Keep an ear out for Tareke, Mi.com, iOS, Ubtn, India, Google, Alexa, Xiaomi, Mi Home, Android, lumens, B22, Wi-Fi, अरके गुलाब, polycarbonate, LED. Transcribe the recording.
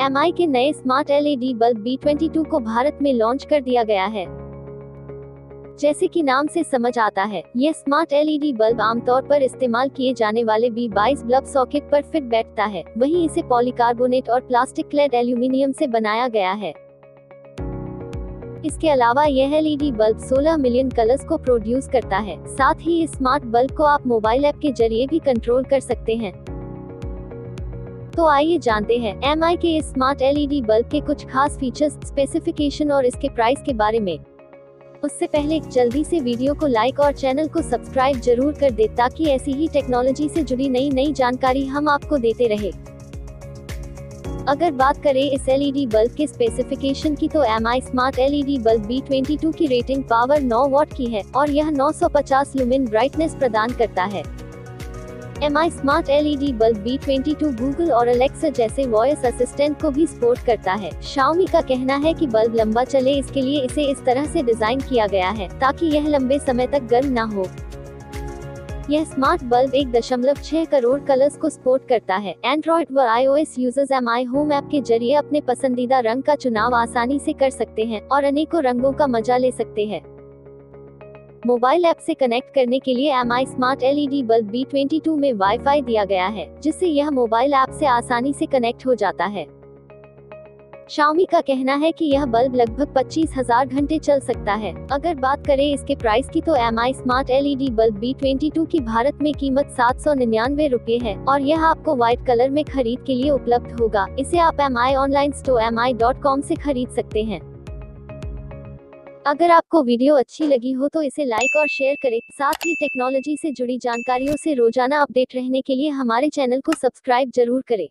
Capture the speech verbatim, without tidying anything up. M I के नए smart L E D bulb B बाईस को भारत में लॉन्च कर दिया गया है। जैसे कि नाम से समझ आता है, यह smart L E D bulb आमतौर पर इस्तेमाल किए जाने वाले बी बाईस बल्ब सॉकेट पर फिट बैठता है। वहीं इसे पॉलीकार्बोनेट और प्लास्टिक क्लेड एल्यूमिनियम से बनाया गया है। इसके अलावा यह एल ई डी बल्ब सोलह मिलियन कलर्स को प्रोड्यूस करता है। साथ ही इस स्मार्ट बल्ब को आप मोबाइल ऐप के जरिए भी कंट्रोल कर सकते हैं। तो आइए जानते हैं एम आई के इस smart L E D bulb के कुछ खास फीचर्स, स्पेसिफिकेशन और इसके प्राइस के बारे में। उससे पहले जल्दी से वीडियो को लाइक और चैनल को सब्सक्राइब जरूर कर दे, ताकि ऐसी ही टेक्नोलॉजी से जुड़ी नई नई जानकारी हम आपको देते रहे। अगर बात करें इस एल ई डी बल्ब के स्पेसिफिकेशन की, तो M I smart L E D bulb B बाईस की रेटिंग पावर नौ वाट की है और यह नौ सौ पचास लुमिन ब्राइटनेस प्रदान करता है। M I smart L E D bulb B बाईस गूगल और अलेक्सा जैसे वॉइस असिस्टेंट को भी सपोर्ट करता है। Xiaomi का कहना है कि बल्ब लंबा चले, इसके लिए इसे इस तरह से डिजाइन किया गया है ताकि यह लंबे समय तक गर्म न हो। यह स्मार्ट बल्ब एक दशमलव छह करोड़ कलर्स को सपोर्ट करता है। एंड्रॉइड व I O S users Mi Home app के जरिए अपने पसंदीदा रंग का चुनाव आसानी से कर सकते हैं और अनेकों रंगों का मजा ले सकते हैं। मोबाइल ऐप से कनेक्ट करने के लिए M I smart L E D bulb B बाईस में वाईफाई दिया गया है, जिससे यह मोबाइल ऐप से आसानी से कनेक्ट हो जाता है। Xiaomi का कहना है कि यह बल्ब लगभग पच्चीस हज़ार घंटे चल सकता है। अगर बात करें इसके प्राइस की, तो M I smart L E D bulb B बाईस की भारत में कीमत सात सौ निन्यानवे रूपए है और यह आपको व्हाइट कलर में खरीद के लिए उपलब्ध होगा। इसे आप M I online store M I dot com से खरीद सकते हैं। अगर आपको वीडियो अच्छी लगी हो तो इसे लाइक और शेयर करें। साथ ही टेक्नोलॉजी से जुड़ी जानकारियों से रोजाना अपडेट रहने के लिए हमारे चैनल को सब्सक्राइब जरूर करें।